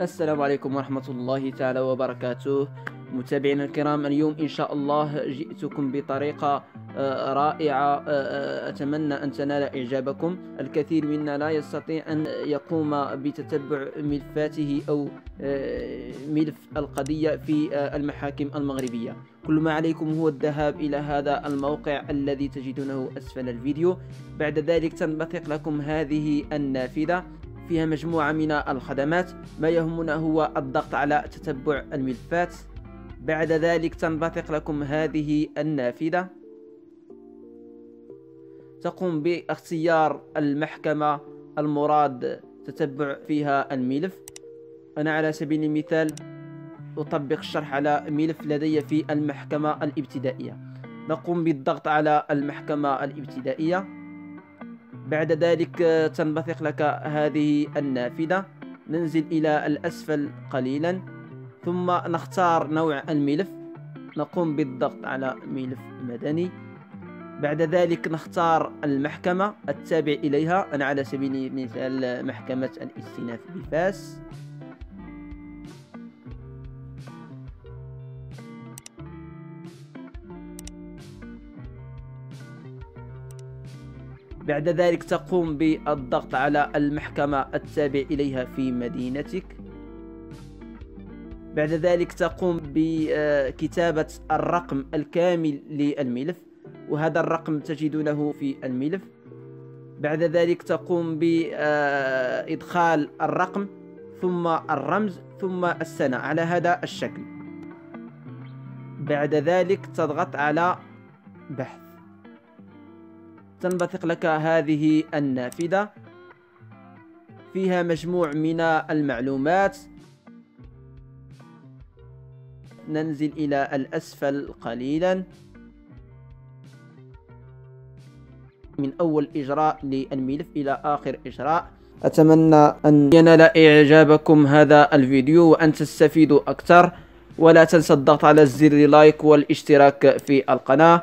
السلام عليكم ورحمة الله تعالى وبركاته. متابعينا الكرام، اليوم إن شاء الله جئتكم بطريقة رائعة، أتمنى أن تنال إعجابكم. الكثير منا لا يستطيع أن يقوم بتتبع ملفاته أو ملف القضية في المحاكم المغربية. كل ما عليكم هو الذهاب إلى هذا الموقع الذي تجدونه أسفل الفيديو. بعد ذلك تنبثق لكم هذه النافذة، فيها مجموعة من الخدمات. ما يهمنا هو الضغط على تتبع الملفات. بعد ذلك تنبثق لكم هذه النافذة، تقوم باختيار المحكمة المراد تتبع فيها الملف. أنا على سبيل المثال أطبق الشرح على ملف لدي في المحكمة الابتدائية، نقوم بالضغط على المحكمة الابتدائية. بعد ذلك تنبثق لك هذه النافذة، ننزل إلى الأسفل قليلا ثم نختار نوع الملف، نقوم بالضغط على ملف مدني. بعد ذلك نختار المحكمة التابع إليها، أنا على سبيل المثال محكمة الاستئناف بفاس. بعد ذلك تقوم بالضغط على المحكمة التابع إليها في مدينتك. بعد ذلك تقوم بكتابة الرقم الكامل للملف، وهذا الرقم تجدونه في الملف. بعد ذلك تقوم بإدخال الرقم ثم الرمز ثم السنة على هذا الشكل. بعد ذلك تضغط على بحث، تنبثق لك هذه النافذة، فيها مجموع من المعلومات. ننزل إلى الأسفل قليلا، من أول إجراء للملف إلى آخر إجراء. أتمنى أن ينال إعجابكم هذا الفيديو وأن تستفيدوا أكثر، ولا تنسى الضغط على زر لايك والاشتراك في القناة.